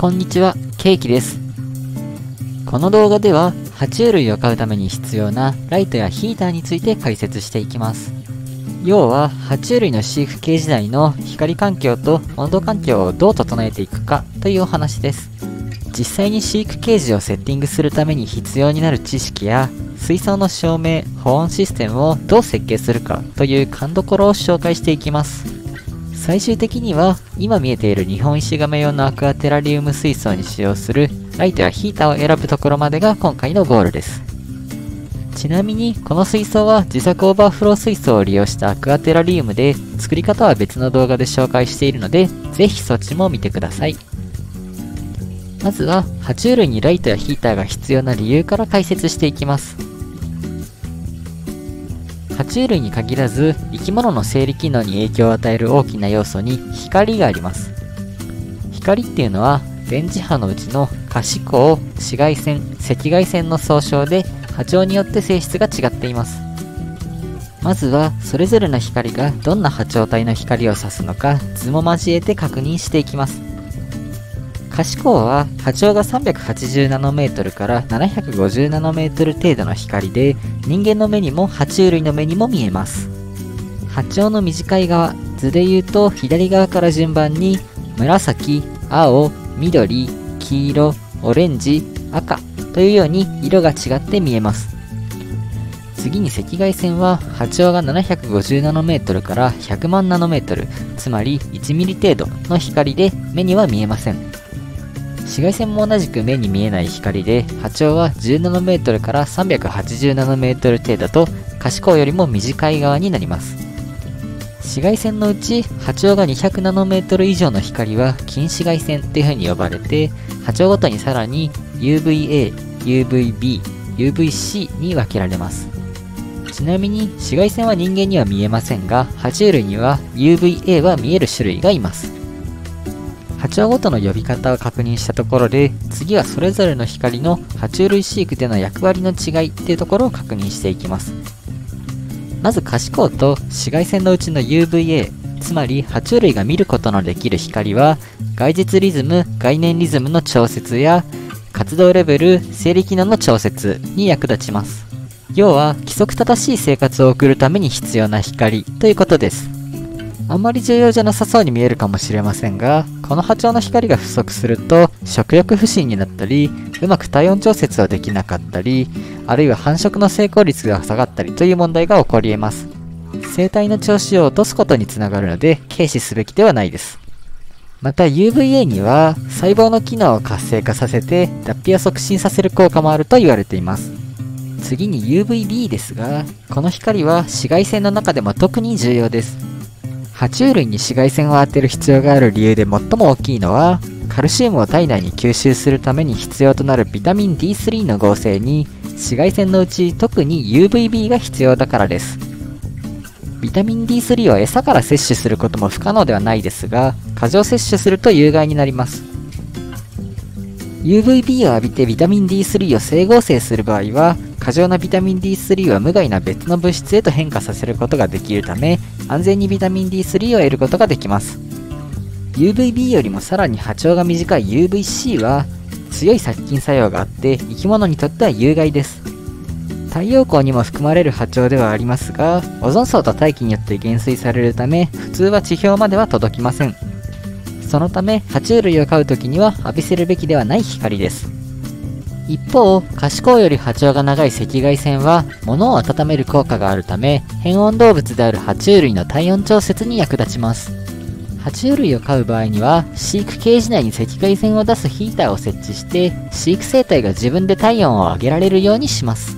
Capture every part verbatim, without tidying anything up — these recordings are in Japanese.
こんにちは、ケーキです。この動画では、爬虫類を飼うために必要なライトやヒーターについて解説していきます。要は、爬虫類の飼育ケージ内の光環境と温度環境をどう整えていくかというお話です。実際に飼育ケージをセッティングするために必要になる知識や、水槽の照明、保温システムをどう設計するかという勘どころを紹介していきます。最終的には、今見えている日本石亀用のアクアテラリウム水槽に使用するライトやヒーターを選ぶところまでが今回のゴールです。ちなみに、この水槽は自作オーバーフロー水槽を利用したアクアテラリウムで、作り方は別の動画で紹介しているので、ぜひそっちも見てください。まずは、爬虫類にライトやヒーターが必要な理由から解説していきます。爬虫類に限らず、生き物の生理機能に影響を与える大きな要素に光があります。光っていうのは、電磁波のうちの可視光、紫外線、赤外線の総称で、波長によって性質が違っています。まずは、それぞれの光がどんな波長帯の光を指すのか、図も交えて確認していきます。可視光は波長がさんびゃくはちじゅうナノメートルからななひゃくごじゅうナノメートル程度の光で、人間の目にも爬虫類の目にも見えます。波長の短い側、図で言うと左側から順番に紫、青、緑、黄色、オレンジ、赤というように色が違って見えます。次に赤外線は波長がななひゃくごじゅうナノメートルからひゃくまんナノメートル、つまりいちミリ程度の光で目には見えません。紫外線も同じく目に見えない光で、波長はじゅうナノメートルからさんびゃくはちじゅうナノメートル程度と、可視光よりも短い側になります。紫外線のうち、波長がにひゃくナノメートル以上の光は近紫外線というふうに呼ばれて、波長ごとにさらに ユーブイエー、ユーブイビー、ユーブイシー に分けられます。ちなみに、紫外線は人間には見えませんが、爬虫類には ユーブイエー は見える種類がいます。波長ごとの呼び方を確認したところで、次はそれぞれの光の爬虫類飼育での役割の違いっていうところを確認していきます。まず可視光と紫外線のうちの ユーブイエー、つまり爬虫類が見ることのできる光は、外日リズム・概念リズムの調節や、活動レベル・生理機能の調節に役立ちます。要は、規則正しい生活を送るために必要な光ということです。あんまり重要じゃなさそうに見えるかもしれませんが、この波長の光が不足すると食欲不振になったり、うまく体温調節をできなかったり、あるいは繁殖の成功率が下がったりという問題が起こり得ます。生態の調子を落とすことにつながるので、軽視すべきではないです。また ユーブイエー には細胞の機能を活性化させて脱皮を促進させる効果もあると言われています。次に ユーブイビー ですが、この光は紫外線の中でも特に重要です。爬虫類に紫外線を当てる必要がある理由で最も大きいのは、カルシウムを体内に吸収するために必要となるビタミン ディースリー の合成に、紫外線のうち特に ユーブイビー が必要だからです。ビタミン ディースリー は餌から摂取することも不可能ではないですが、過剰摂取すると有害になります。ユーブイビー を浴びてビタミン ディースリー を整合成する場合は、過剰なビタミン ディースリー は無害な別の物質へと変化させることができるため、安全にビタミン ディースリー を得ることができます。ユーブイビー よりもさらに波長が短い ユーブイシー は強い殺菌作用があって生き物にとっては有害です。太陽光にも含まれる波長ではありますが、オゾン層と大気によって減衰されるため、普通は地表までは届きません。そのため、爬虫類を飼うときには浴びせるべきではない光です。一方、可視光より波長が長い赤外線は、物を温める効果があるため、変温動物である爬虫類の体温調節に役立ちます。爬虫類を飼う場合には、飼育ケージ内に赤外線を出すヒーターを設置して、飼育生態が自分で体温を上げられるようにします。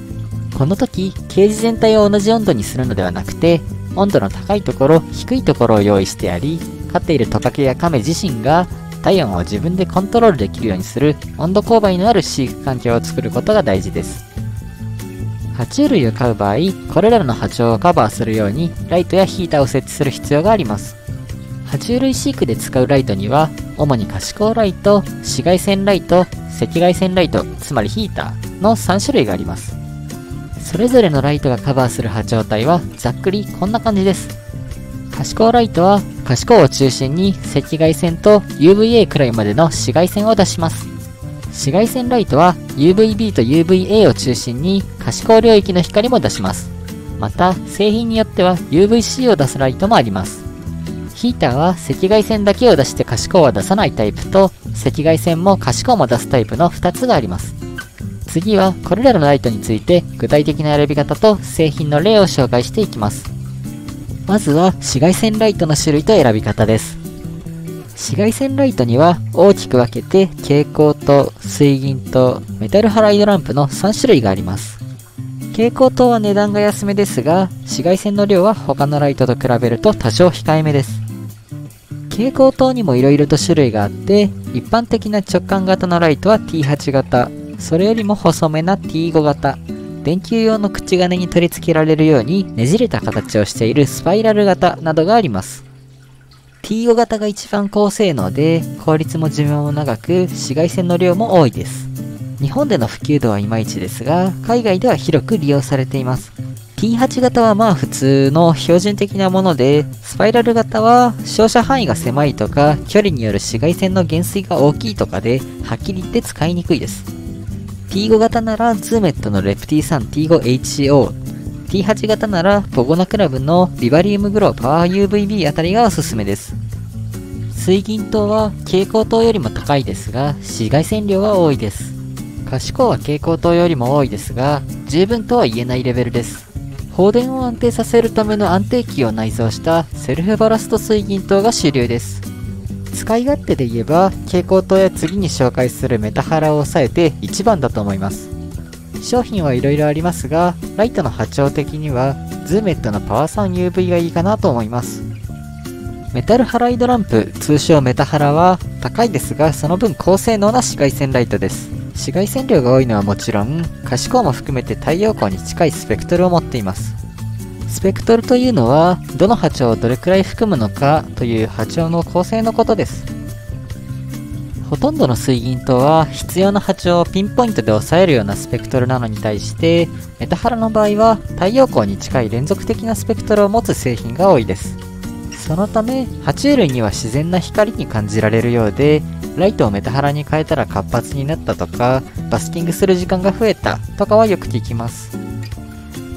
この時、ケージ全体を同じ温度にするのではなくて、温度の高いところ、低いところを用意してあり、飼っているトカゲやカメ自身が、体温を自分でコントロールできるようにする温度勾配のある飼育環境を作ることが大事です。爬虫類を飼う場合、これらの波長をカバーするようにライトやヒーターを設置する必要があります。爬虫類飼育で使うライトには、主に可視光ライト、紫外線ライト、赤外線ライト、つまりヒーターのさんしゅるいがあります。それぞれのライトがカバーする波長帯はざっくりこんな感じです。可可視光ライトは可視光を中心に赤外線と ユーブイエー くらいまでの紫外線を出します。紫外線ライトは ユーブイビー と ユーブイエー を中心に可視光領域の光も出します。また製品によっては ユーブイシー を出すライトもあります。ヒーターは赤外線だけを出して可視光は出さないタイプと、赤外線も可視光も出すタイプのふたつがあります。次はこれらのライトについて具体的な選び方と製品の例を紹介していきます。まずは紫外線ライトの種類と選び方です。紫外線ライトには大きく分けて蛍光灯、水銀灯、メタルハライドランプのさんしゅるいがあります。蛍光灯は値段が安めですが、紫外線の量は他のライトと比べると多少控えめです。蛍光灯にも色々と種類があって、一般的な直感型のライトは ティーはち 型、それよりも細めな ティーご 型、電球用の口金に取り付けられるようにねじれた形をしているスパイラル型などがあります。 ティーご 型が一番高性能で、効率も寿命も長く紫外線の量も多いです。日本での普及度はいまいちですが、海外では広く利用されています。 ティーはち 型はまあ普通の標準的なもので、スパイラル型は照射範囲が狭いとか、距離による紫外線の減衰が大きいとかで、はっきり言って使いにくいです。ティーご 型なら ZOOMED のレプティさん ティーごエイチオー、 ティーはち 型ならポゴナクラブのリバリウムグローパー ユーブイビー あたりがおすすめです。水銀灯は蛍光灯よりも高いですが、紫外線量は多いです。可視光は蛍光灯よりも多いですが、十分とは言えないレベルです。放電を安定させるための安定器を内蔵したセルフバラスト水銀灯が主流です。使い勝手で言えば蛍光灯や次に紹介するメタハラを抑えて一番だと思います。商品はいろいろありますが、ライトの波長的には ZOOMED のパワー スリーユーブイ がいいかなと思います。メタルハライドランプ、通称メタハラは高いですが、その分高性能な紫外線ライトです。紫外線量が多いのはもちろん、可視光も含めて太陽光に近いスペクトルを持っています。スペクトルというのはどの波長をどれくらい含むのかという波長の構成のことです。ほとんどの水銀灯は必要な波長をピンポイントで抑えるようなスペクトルなのに対して、メタハラの場合は太陽光に近い連続的なスペクトルを持つ製品が多いです。そのため爬虫類には自然な光に感じられるようで、ライトをメタハラに変えたら活発になったとか、バスキングする時間が増えたとかはよく聞きます。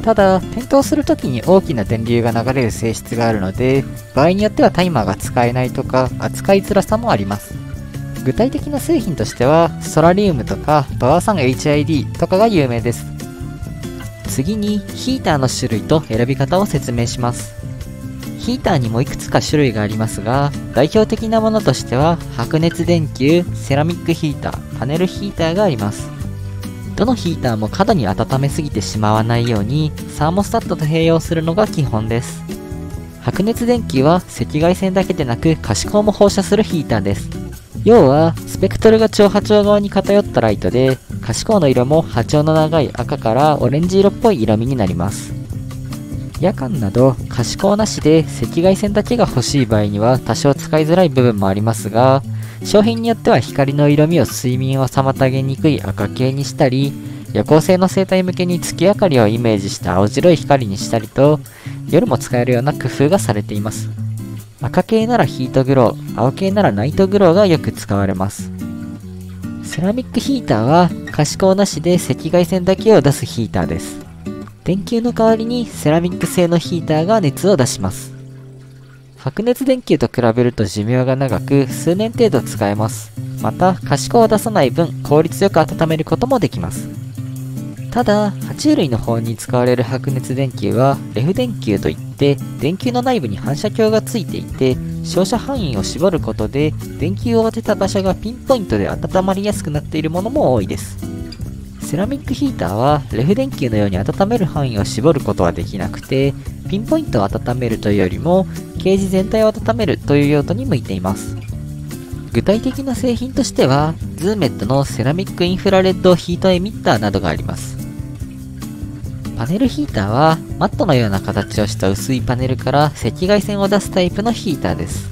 ただ点灯するときに大きな電流が流れる性質があるので、場合によってはタイマーが使えないとか、扱いづらさもあります。具体的な製品としてはソラリウムとかパワースリー エイチアイディー とかが有名です。次にヒーターの種類と選び方を説明します。ヒーターにもいくつか種類がありますが、代表的なものとしては白熱電球、セラミックヒーター、パネルヒーターがあります。どのヒーターも過度に温めすぎてしまわないようにサーモスタットと併用するのが基本です。白熱電球は赤外線だけでなく可視光も放射するヒーターです。要はスペクトルが超波長側に偏ったライトで、可視光の色も波長の長い赤からオレンジ色っぽい色味になります。夜間など可視光なしで赤外線だけが欲しい場合には多少使いづらい部分もありますが、商品によっては光の色味を睡眠を妨げにくい赤系にしたり、夜行性の生態向けに月明かりをイメージした青白い光にしたりと、夜も使えるような工夫がされています。赤系ならヒートグロー、青系ならナイトグローがよく使われます。セラミックヒーターは可視光なしで赤外線だけを出すヒーターです。電球の代わりにセラミック製のヒーターが熱を出します。白熱電球と比べると寿命が長く、数年程度使えます。また可視光を出さない分効率よく温めることもできます。ただ爬虫類の方に使われる白熱電球はレフ電球といって、電球の内部に反射鏡がついていて、照射範囲を絞ることで電球を当てた場所がピンポイントで温まりやすくなっているものも多いです。セラミックヒーターはレフ電球のように温める範囲を絞ることはできなくて、ピンポイントを温めるというよりもケージ全体を温めるという用途に向いています。具体的な製品としては ZOOMED のセラミックインフラレッドヒートエミッターなどがあります。パネルヒーターはマットのような形をした薄いパネルから赤外線を出すタイプのヒーターです。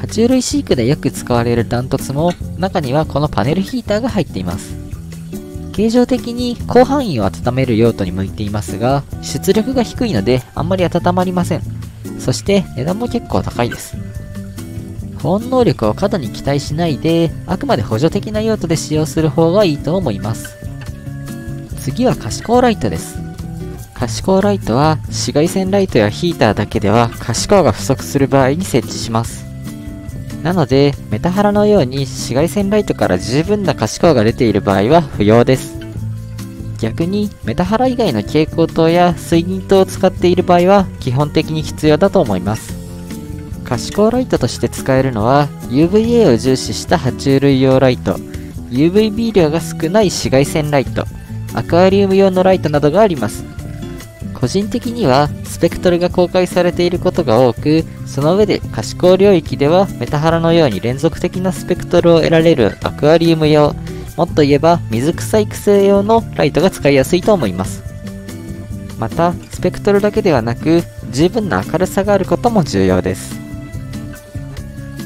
爬虫類飼育でよく使われるダントツも中にはこのパネルヒーターが入っています。形状的に広範囲を温める用途に向いていますが、出力が低いのであんまり温まりません。そして値段も結構高いです。保温能力を過度に期待しないで、あくまで補助的な用途で使用する方がいいと思います。次は可視光ライトです。可視光ライトは紫外線ライトやヒーターだけでは可視光が不足する場合に設置します。なので、メタハラのように紫外線ライトから十分な可視光が出ている場合は不要です。逆に、メタハラ以外の蛍光灯や水銀灯を使っている場合は基本的に必要だと思います。可視光ライトとして使えるのは ユーブイエー を重視した爬虫類用ライト、ユーブイビー 量が少ない紫外線ライト、アクアリウム用のライトなどがあります。個人的にはスペクトルが公開されていることが多く、その上で可視光領域ではメタハラのように連続的なスペクトルを得られるアクアリウム用、もっと言えば水草育成用のライトが使いやすいと思います。またスペクトルだけではなく十分な明るさがあることも重要です。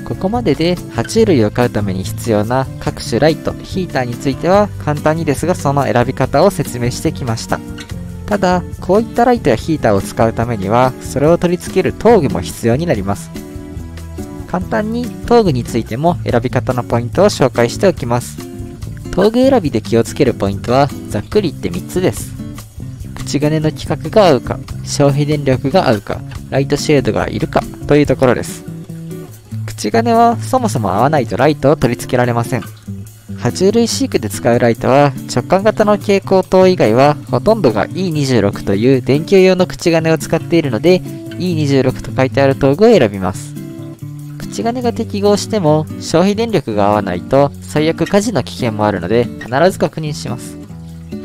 ここまでで爬虫類を飼うために必要な各種ライト、ヒーターについては簡単にですがその選び方を説明してきました。ただ、こういったライトやヒーターを使うためには、それを取り付けるトーグも必要になります。簡単にトーグについても選び方のポイントを紹介しておきます。トーグ選びで気をつけるポイントは、ざっくり言ってみっつです。口金の規格が合うか、消費電力が合うか、ライトシェードがいるかというところです。口金はそもそも合わないとライトを取り付けられません。爬虫類飼育で使うライトは直感型の蛍光灯以外はほとんどが イーにじゅうろく という電球用の口金を使っているので イーにじゅうろく と書いてあるトーグを選びます。口金が適合しても消費電力が合わないと最悪火事の危険もあるので必ず確認します。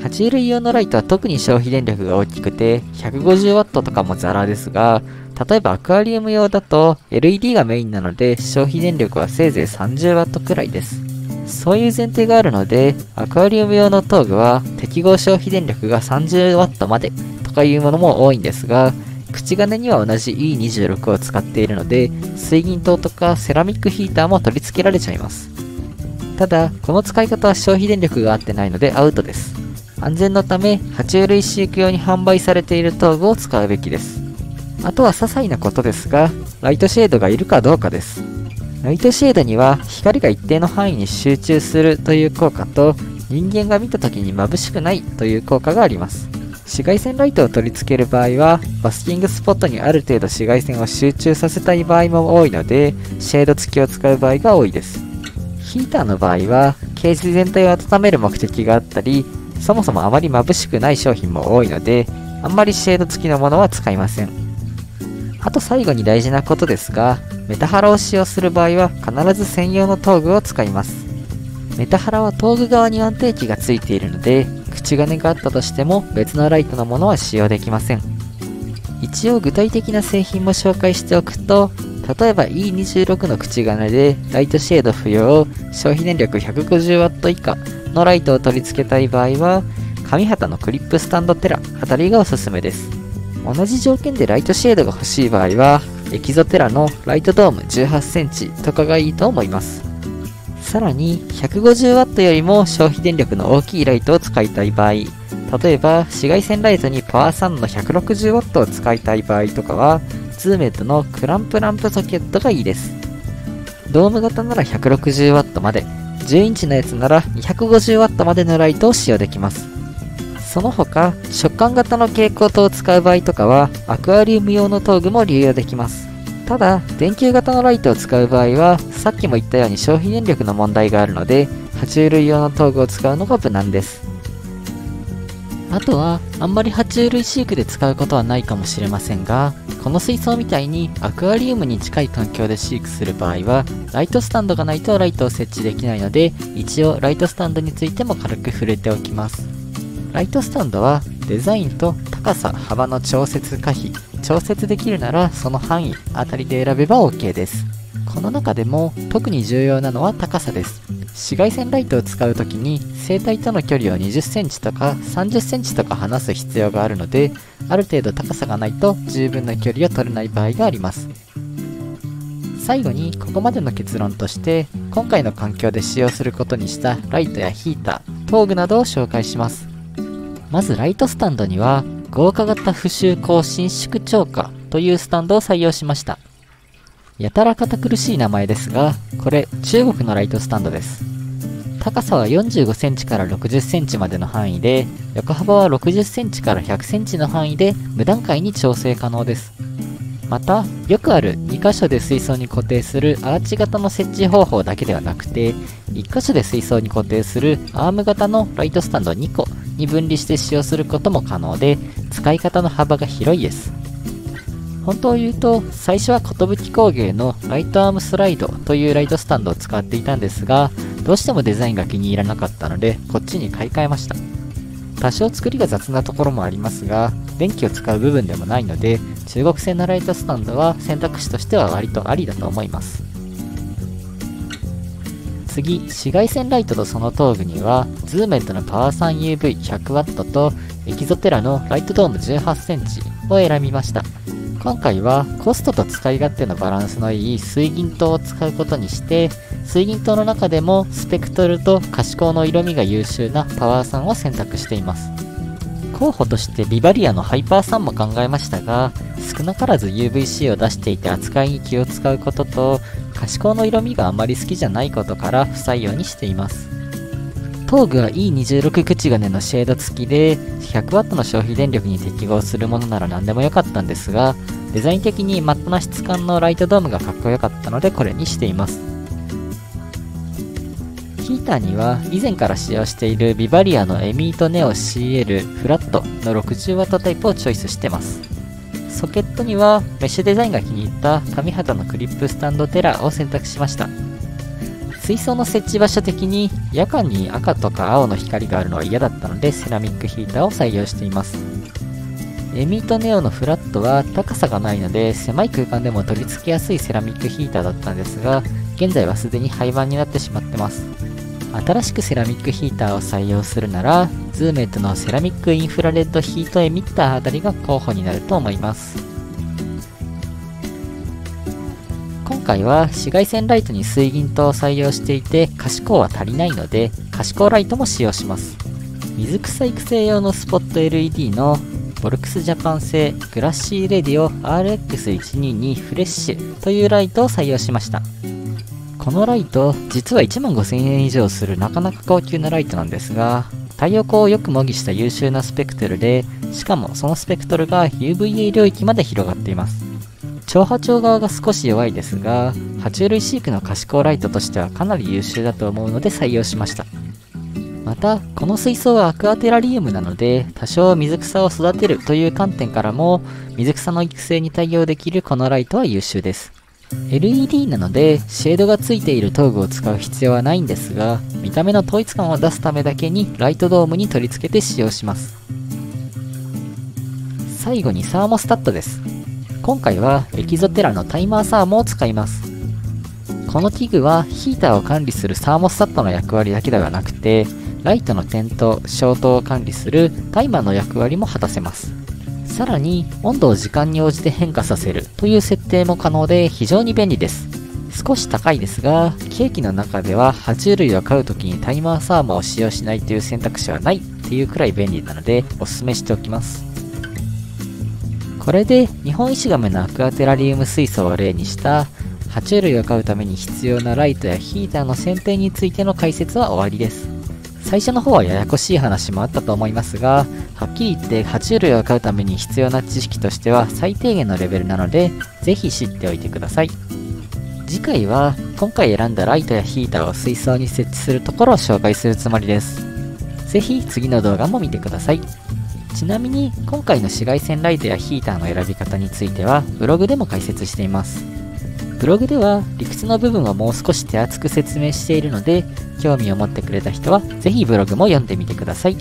爬虫類用のライトは特に消費電力が大きくて ひゃくごじゅうワット とかもザラですが、例えばアクアリウム用だと エルイーディー がメインなので消費電力はせいぜい さんじゅうワット くらいです。そういう前提があるので、アクアリウム用のトーグは適合消費電力が さんじゅうワット までとかいうものも多いんですが、口金には同じ イーにじゅうろく を使っているので、水銀灯とかセラミックヒーターも取り付けられちゃいます。ただ、この使い方は消費電力が合ってないのでアウトです。安全のため、爬虫類飼育用に販売されているトーグを使うべきです。あとは些細なことですが、ライトシェードがいるかどうかです。ライトシェードには光が一定の範囲に集中するという効果と人間が見た時に眩しくないという効果があります。紫外線ライトを取り付ける場合はバスキングスポットにある程度紫外線を集中させたい場合も多いのでシェード付きを使う場合が多いです。ヒーターの場合はケージ全体を温める目的があったり、そもそもあまり眩しくない商品も多いのであんまりシェード付きのものは使いません。あと最後に大事なことですが、メタハラを使用する場合は必ず専用のトーグを使います。メタハラはトーグ側に安定器がついているので、口金があったとしても別のライトのものは使用できません。一応具体的な製品も紹介しておくと、例えば イーにじゅうろく の口金でライトシェード不要、消費電力 ひゃくごじゅうワット 以下のライトを取り付けたい場合は、紙旗のクリップスタンドテラあたりがおすすめです。同じ条件でライトシェードが欲しい場合はエキゾテラのライトドーム じゅうはちセンチ とかがいいと思います。さらに ひゃくごじゅうワット よりも消費電力の大きいライトを使いたい場合、例えば紫外線ライトにパワーサンの ひゃくろくじゅうワット を使いたい場合とかは ZOOMED のクランプランプソケットがいいです。ドーム型なら ひゃくろくじゅうワット まで、じゅうインチのやつなら にひゃくごじゅうワット までのライトを使用できます。その他、触感型の蛍光灯を使う場合とかは、アクアリウム用のトーグも利用できます。ただ、電球型のライトを使う場合は、さっきも言ったように消費電力の問題があるので、爬虫類用のトーグを使うのが無難です。あとは、あんまり爬虫類飼育で使うことはないかもしれませんが、この水槽みたいにアクアリウムに近い環境で飼育する場合は、ライトスタンドがないとライトを設置できないので、一応ライトスタンドについても軽く触れておきます。ライトスタンドはデザインと高さ幅の調節可否、調節できるならその範囲あたりで選べば OK です。この中でも特に重要なのは高さです。紫外線ライトを使う時に生体との距離を にじゅっセンチ とか さんじゅっセンチ とか離す必要があるので、ある程度高さがないと十分な距離を取れない場合があります。最後にここまでの結論として、今回の環境で使用することにしたライトやヒーター、トーグなどを紹介します。まずライトスタンドには、豪華型浮周鋼伸縮超過というスタンドを採用しました。やたら堅苦しい名前ですが、これ中国のライトスタンドです。高さはよんじゅうごセンチからろくじゅっセンチまでの範囲で、横幅はろくじゅっセンチからひゃくセンチの範囲で無段階に調整可能です。また、よくあるにかしょで水槽に固定するアーチ型の設置方法だけではなくて、いっかしょで水槽に固定するアーム型のライトスタンドにこに分離して使用することも可能で、使い方の幅が広いです。本当を言うと、最初は寿工芸のライトアームスライドというライトスタンドを使っていたんですが、どうしてもデザインが気に入らなかったので、こっちに買い替えました。多少作りが雑なところもありますが、電気を使う部分でもないので、中国製のライトスタンドは選択肢としては割とありだと思います。次、紫外線ライトとその頭部には、ZOOMEDのパワー さんユーブイひゃくワット と、エキゾテラのライトドーム じゅうはちセンチ を選びました。今回はコストと使い勝手のバランスのいい水銀灯を使うことにして、水銀灯の中でもスペクトルと可視光の色味が優秀なパワーさんを選択しています。候補としてビバリアのハイパーさんも考えましたが、少なからず ユーブイシー を出していて扱いに気を使うことと、可視光の色味があまり好きじゃないことから不採用にしています。頭具は イーにじゅうろく 口金のシェード付きで ひゃくワット の消費電力に適合するものなら何でも良かったんですが、デザイン的にマットな質感のライトドームがかっこよかったのでこれにしています。ヒーターには以前から使用しているビバリアのエミートネオ シーエル フラットの ろくじゅうワット タイプをチョイスしてます。ソケットにはメッシュデザインが気に入った紙肌のクリップスタンドテラーを選択しました。水槽の設置場所的に夜間に赤とか青の光があるのは嫌だったのでセラミックヒーターを採用しています。エミートネオのフラットは高さがないので狭い空間でも取り付けやすいセラミックヒーターだったんですが、現在はすでに廃盤になってしまってます。新しくセラミックヒーターを採用するなら ZOOMED のセラミックインフラレッドヒートエミッターあたりが候補になると思います。今回は紫外線ライトに水銀灯を採用していて可視光は足りないので可視光ライトも使用します。水草育成用のスポット エルイーディー のボルクスジャパン製グラッシーレディオ アールエックスいちにーに フレッシュというライトを採用しました。このライト実はいちまんごせんえん以上するなかなか高級なライトなんですが、太陽光をよく模擬した優秀なスペクトルで、しかもそのスペクトルが ユーブイエー 領域まで広がっています。超波長側が少し弱いですが、爬虫類飼育の可視光ライトとしてはかなり優秀だと思うので採用しました。また、この水槽はアクアテラリウムなので、多少水草を育てるという観点からも、水草の育成に対応できるこのライトは優秀です。エルイーディー なので、シェードがついているトーグを使う必要はないんですが、見た目の統一感を出すためだけにライトドームに取り付けて使用します。最後にサーモスタットです。今回はエキゾテラのタイマーサーモを使います。この器具はヒーターを管理するサーモスタットの役割だけではなくて、ライトの点灯・消灯を管理するタイマーの役割も果たせます。さらに温度を時間に応じて変化させるという設定も可能で非常に便利です。少し高いですが、ケーキの中では爬虫類を飼う時にタイマーサーモを使用しないという選択肢はないっていうくらい便利なのでおすすめしておきます。これで日本イシガメのアクアテラリウム水槽を例にした爬虫類を飼うために必要なライトやヒーターの選定についての解説は終わりです。最初の方はややこしい話もあったと思いますが、はっきり言って爬虫類を飼うために必要な知識としては最低限のレベルなので、ぜひ知っておいてください。次回は今回選んだライトやヒーターを水槽に設置するところを紹介するつもりです。ぜひ次の動画も見てください。ちなみに今回の紫外線ライトやヒーターの選び方についてはブログでも解説しています。ブログでは理屈の部分をもう少し手厚く説明しているので、興味を持ってくれた人はぜひブログも読んでみてください。